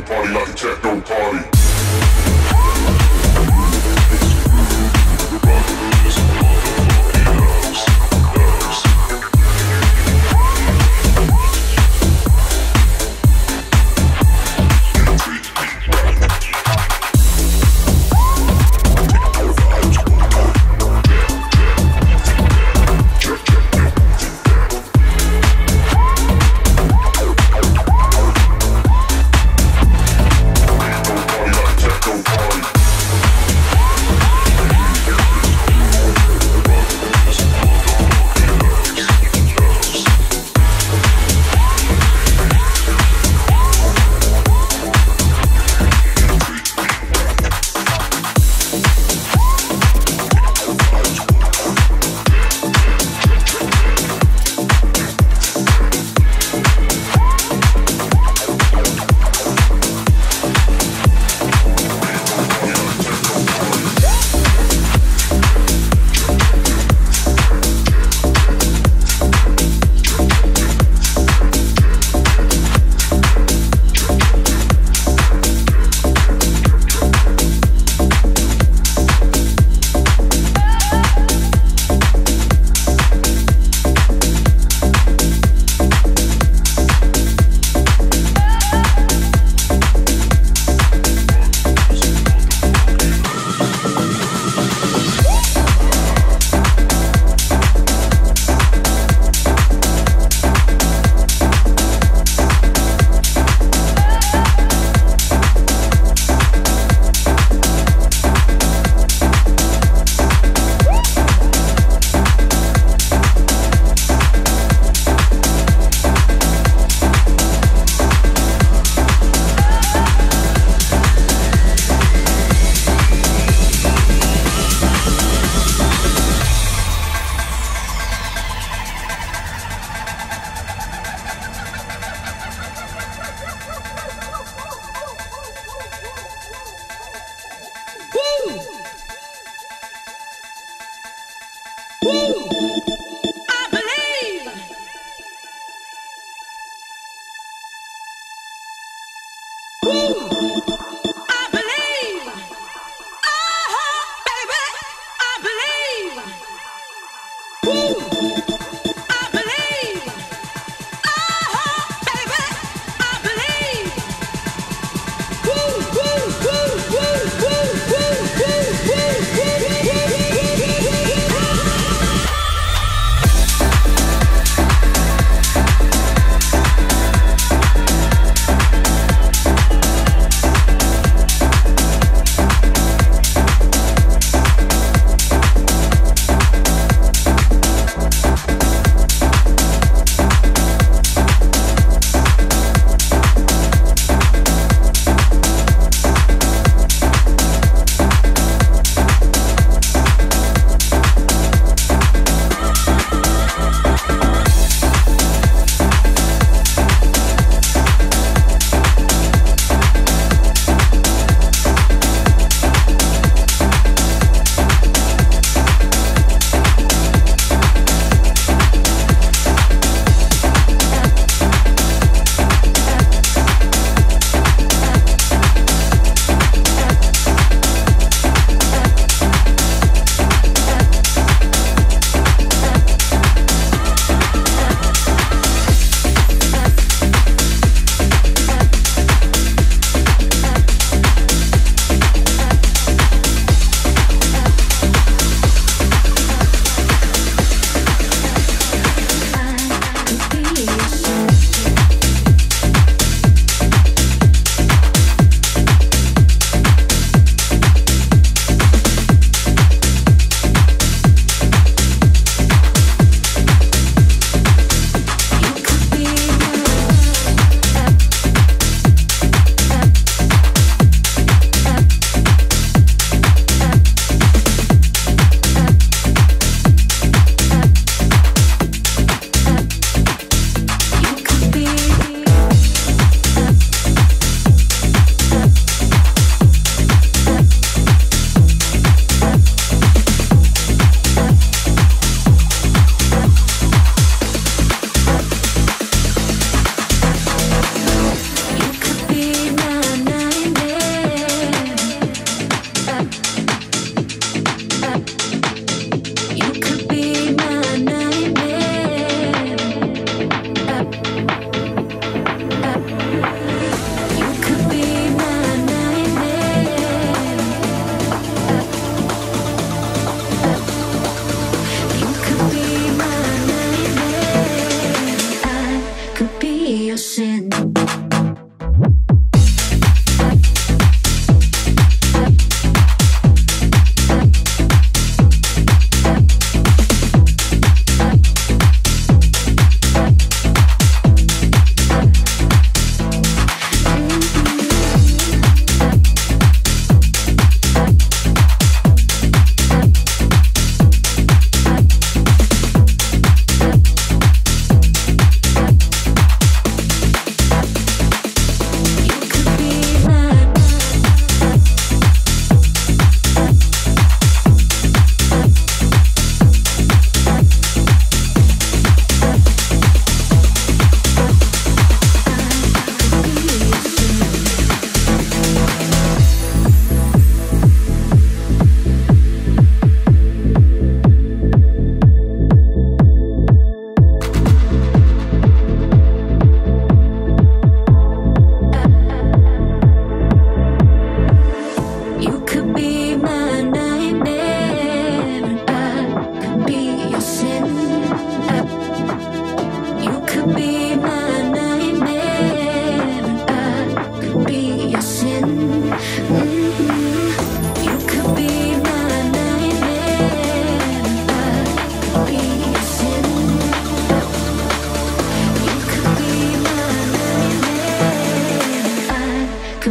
techno party like a techno party.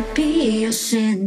would be a sin.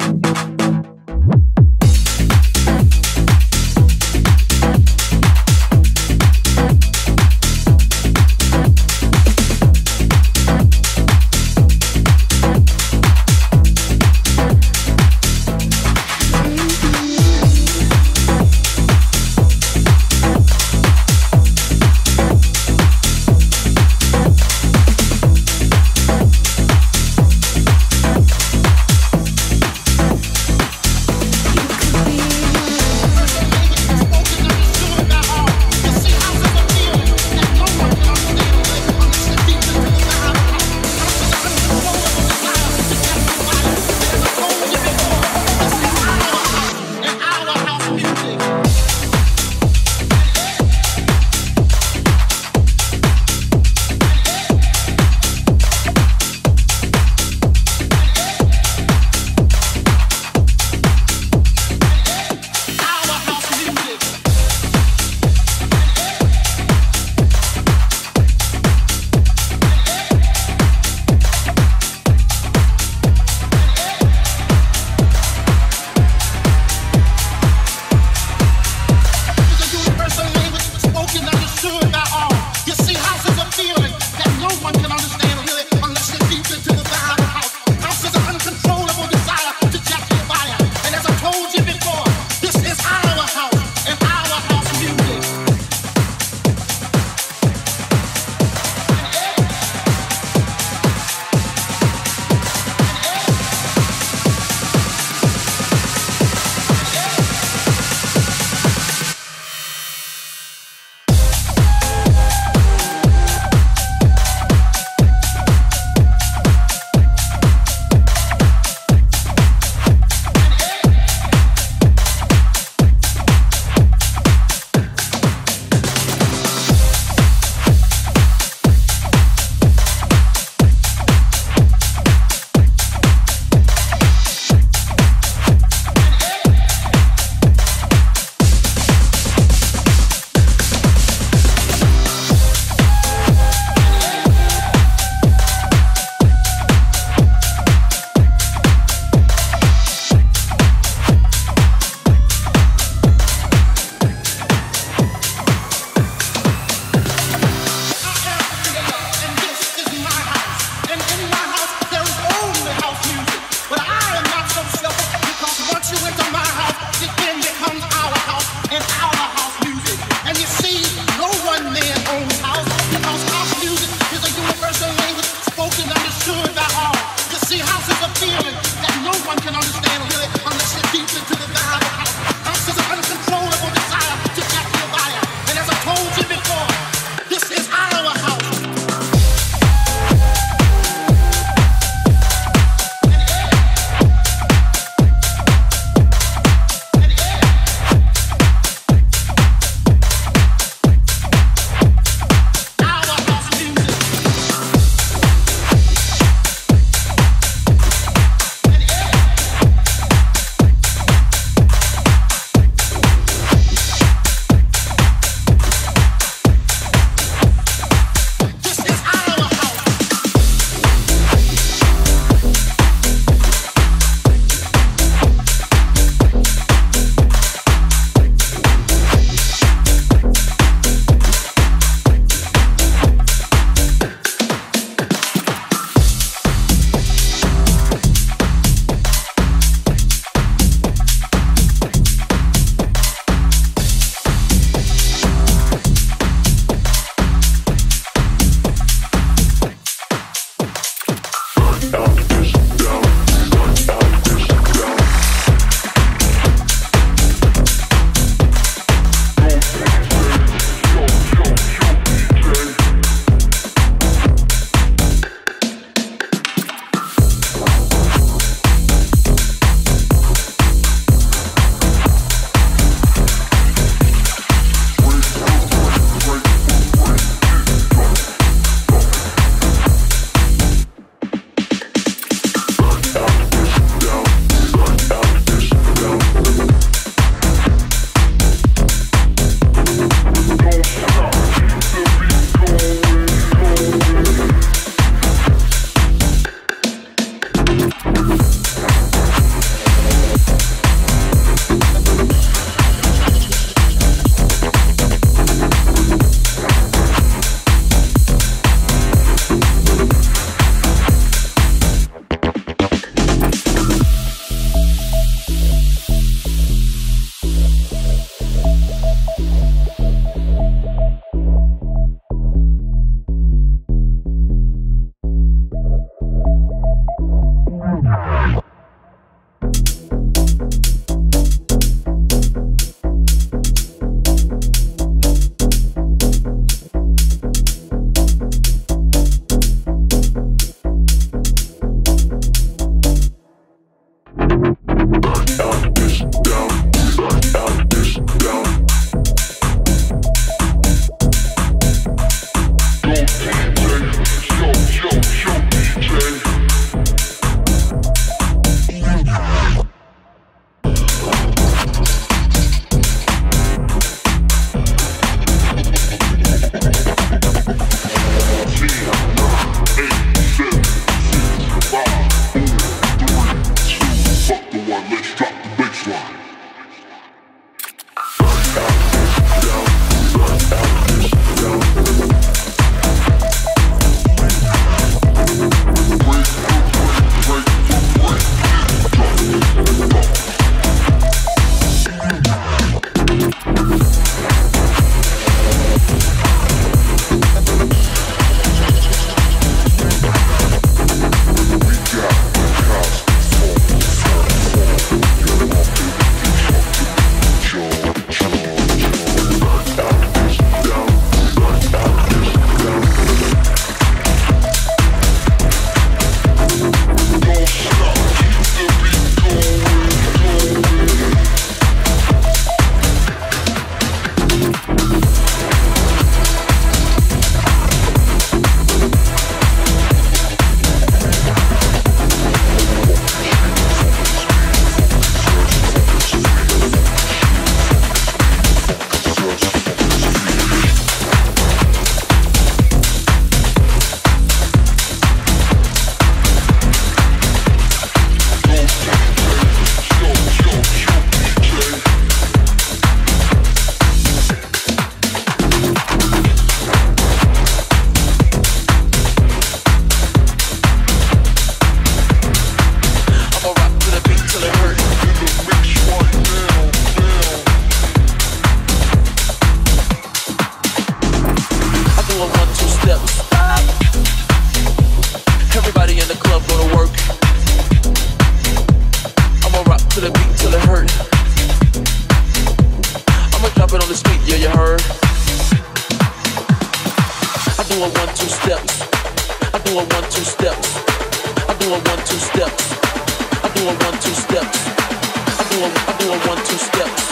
I do a one-two steps.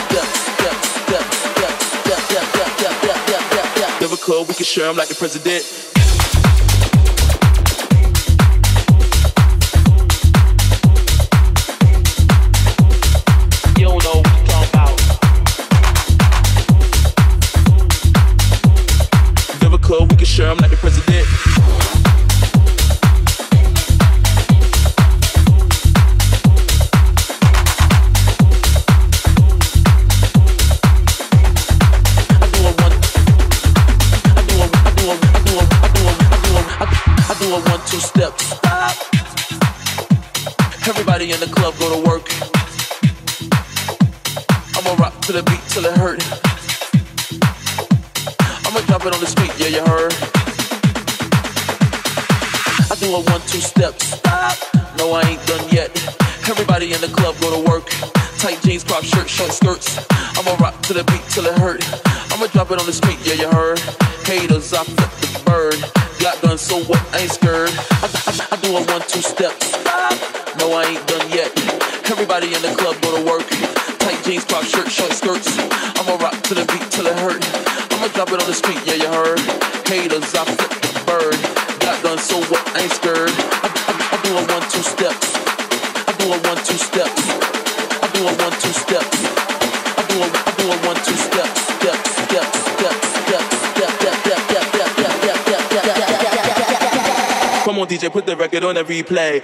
Never could, we can share them like the president. In the club, go to work. I'ma rock to the beat till it hurt. I'ma drop it on the street, yeah, you heard. I do a 1-2 steps. Stop. No, I ain't done yet. Everybody in the club, go to work. Tight jeans, crop shirt, short skirts. I'ma rock to the beat till it hurt. I'ma drop it on the street, yeah, you heard. Haters, I flip the bird. Got done, so what? I ain't scared. I do a 1-2 steps. Stop. No, I ain't done yet. Everybody in the club go to work. Tight jeans, pop shirt, short skirts. I'ma rock to the beat till it hurt. I'ma drop it on the street, yeah, you heard. Haters, I flip the bird. Got done, so what? I ain't scared. I do a 1-2 steps. I do a 1-2 steps. I do a 1-2 steps. I do a 1-2 steps. Come on, DJ, put the record on the replay.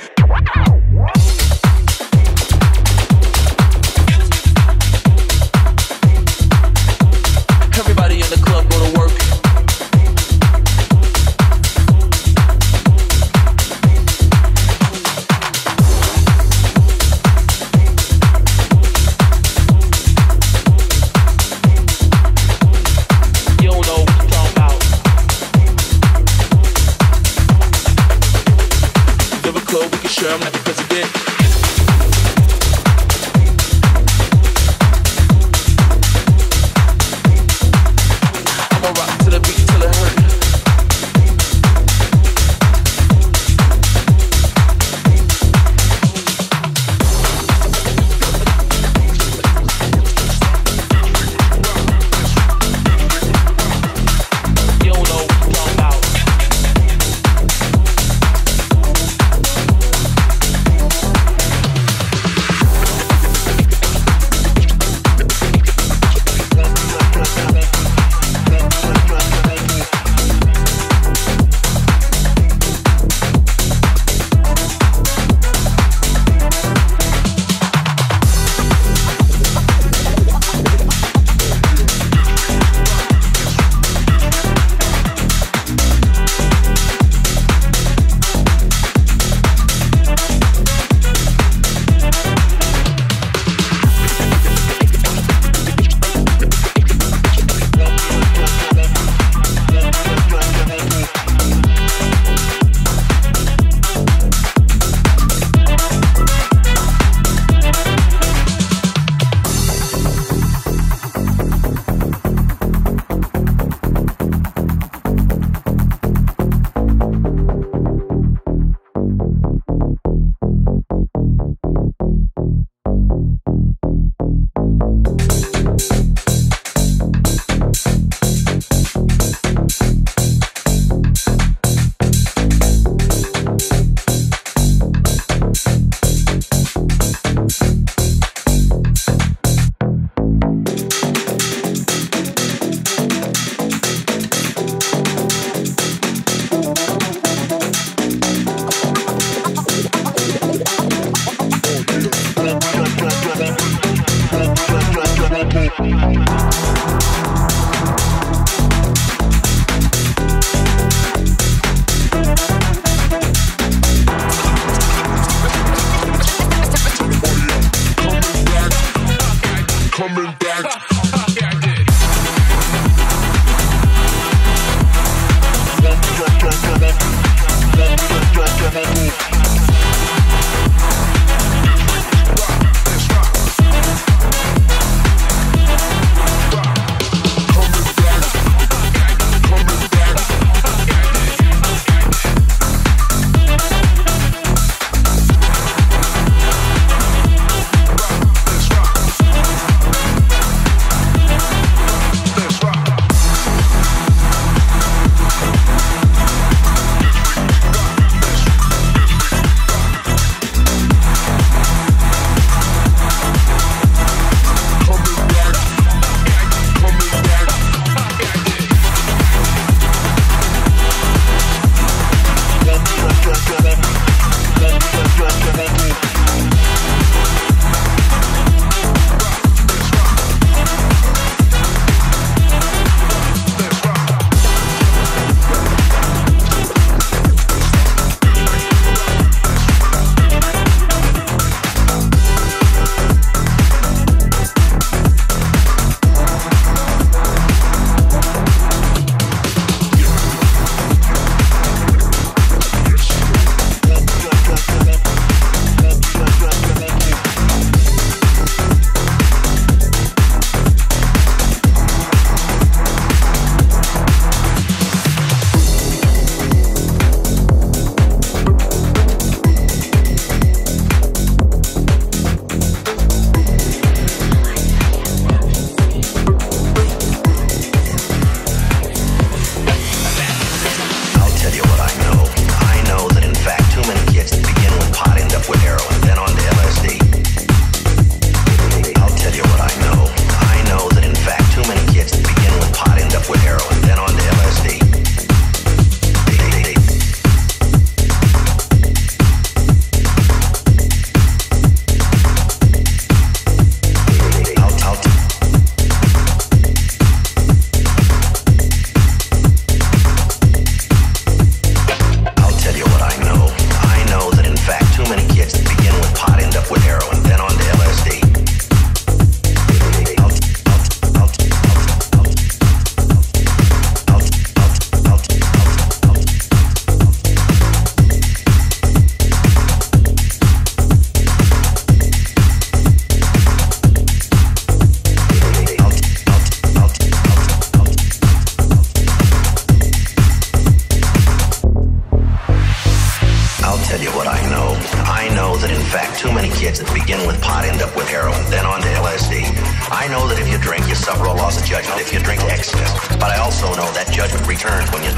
kids that begin with pot end up with heroin, then on to LSD. I know that if you drink, you suffer a loss of judgment if you drink excess. But I also know that judgment returns when you. Out.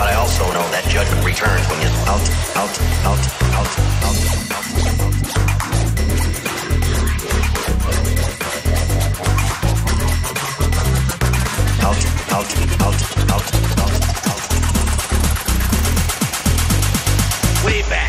Way back.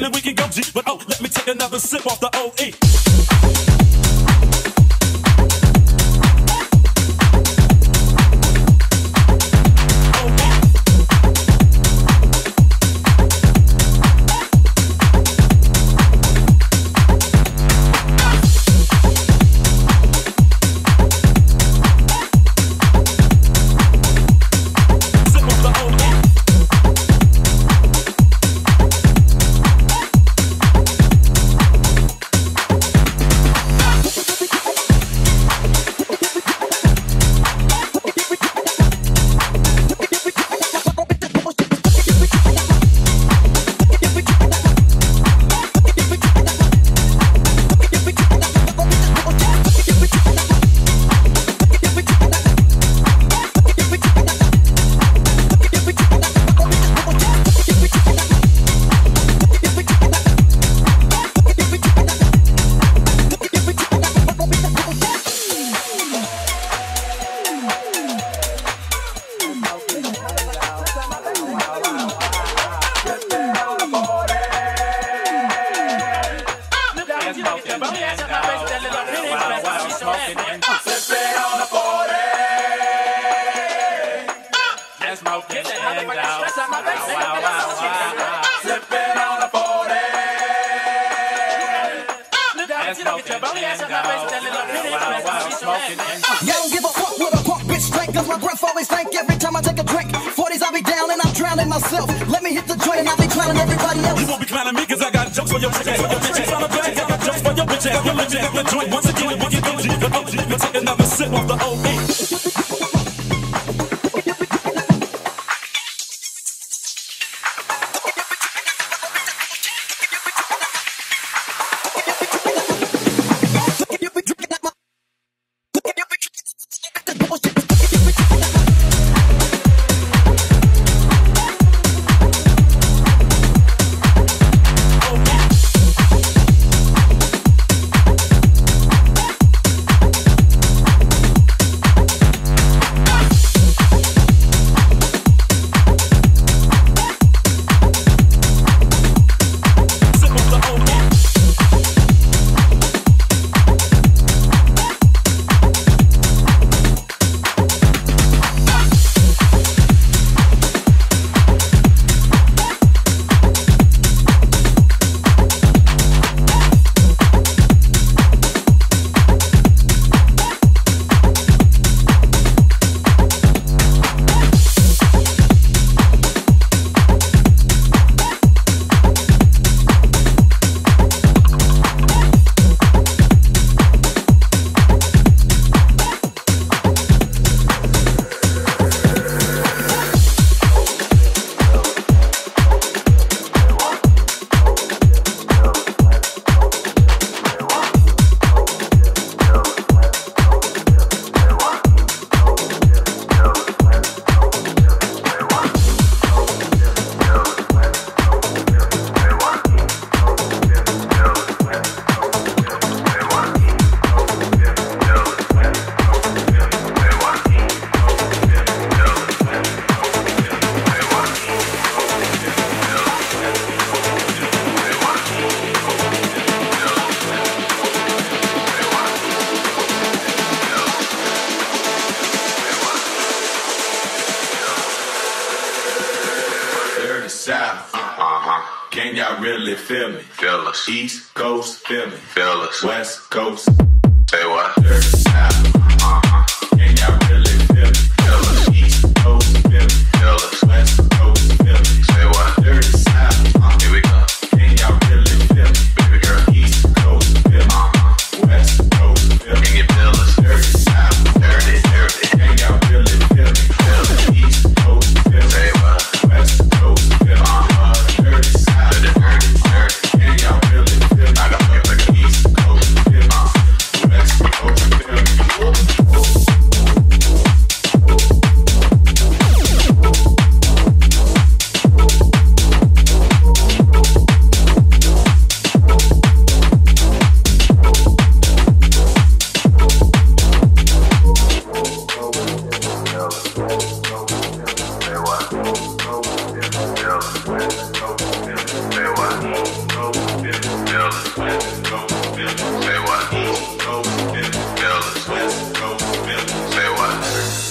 beginning we can go G, but oh, let me take another sip off the OE. East Coast, feel me, fellas. West Coast, say what? Dirty South, can y'all really feel me, fellas? East Coast, feel me, fellas. West Coast, feel me, say what? Dirty South, here we go. Can y'all really feel me, baby girl? East Coast, feel me, West Coast, feel me, you fellas. Dirty South, dirty, dirty. Can y'all really feel me, fellas? East Coast, feel me, say what? West Coast, feel me, dirty South, dirty, dirty. Can y'all really feel me? I got the East Coast, West Coast,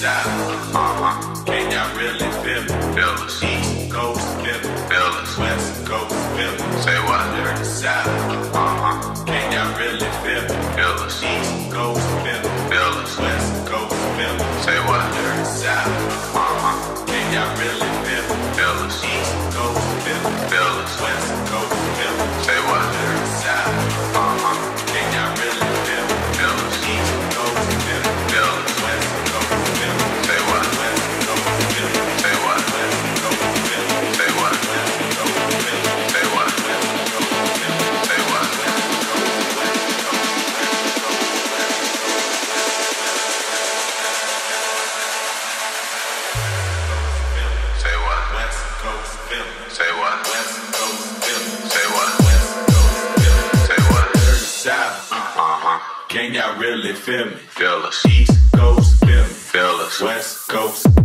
side. Can y'all really feel it? Feel us. East Coast feel it. Feel us. West Coast feel it. Say what? Dirty side. Can y'all really feel it? Feel us. East Coast feel it. Feel us. West Coast feel it. Say what? Dirty side. Can y'all really feel it? Feel us. East Coast feel it. Feel us. West Coast feel it. Say what? Dirty side. Can y'all really feel it? Feel us. East Coast feel it. Feel us. Can y'all really feel me? Feel us. East Coast, feel me. Feel us. West Coast.